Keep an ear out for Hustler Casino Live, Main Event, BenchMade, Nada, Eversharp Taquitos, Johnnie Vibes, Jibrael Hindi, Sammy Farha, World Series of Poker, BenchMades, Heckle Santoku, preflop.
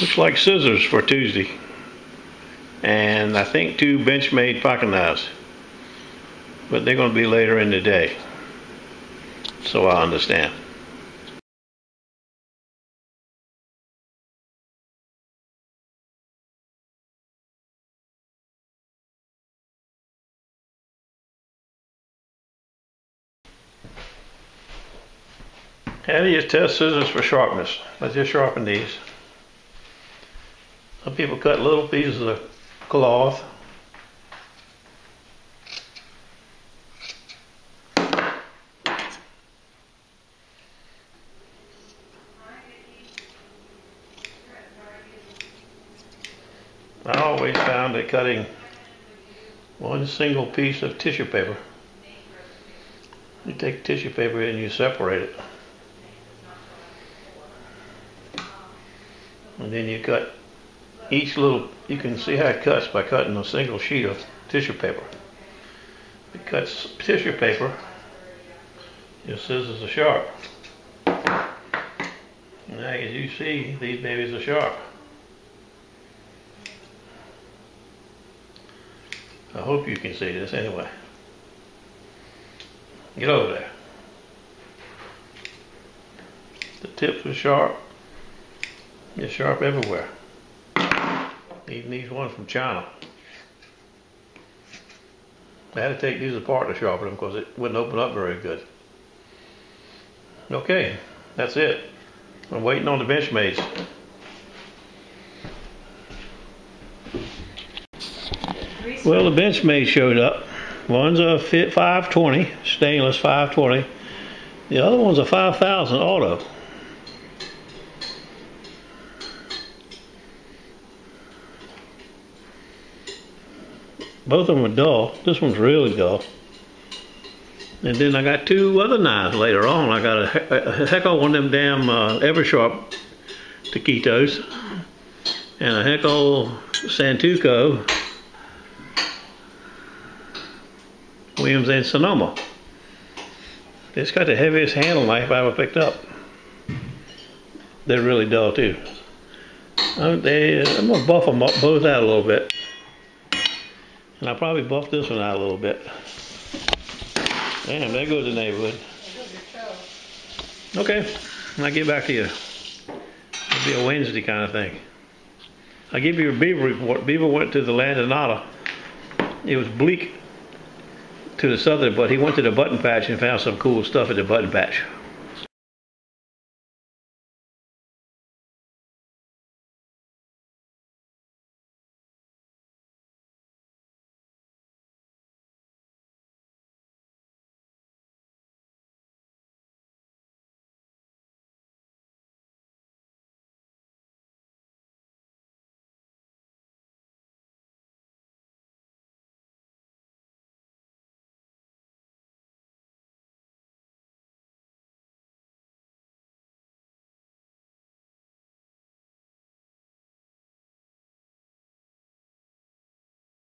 Looks like scissors for Tuesday. And I think 2 BenchMade pocket knives. But they're going to be later in the day. So I understand. How do you test scissors for sharpness? Let's just sharpen these. Some people cut little pieces of cloth. I always found that cutting one single piece of tissue paper, you take tissue paper and you separate it. And then you cut each little, you can see how it cuts by cutting a single sheet of tissue paper. If it cuts tissue paper, your scissors are sharp. And as you see, these babies are sharp. I hope you can see this anyway. Get over there. The tips are sharp. They're sharp everywhere. Even these ones from China. I had to take these apart to sharpen them because it wouldn't open up very good. Okay, that's it. I'm waiting on the BenchMades. Well, the BenchMade showed up. One's a 520, stainless 520. The other one's a 5000 auto. Both of them are dull. This one's really dull. And then I got 2 other knives later on. I got a Heckle, one of them damn Eversharp Taquitos, and a Heckle Santoku, Williams and Sonoma. It's got the heaviest handle knife I ever picked up. They're really dull too. I'm going to buff them both out a little bit. And I'll probably buff this one out a little bit. Damn, there goes the neighborhood. Okay, I'll get back to you. It'll be a Wednesday kind of thing. I'll give you a beaver report. Beaver went to the land of Nada. It was bleak to the southern, but he went to the button patch and found some cool stuff at the button patch.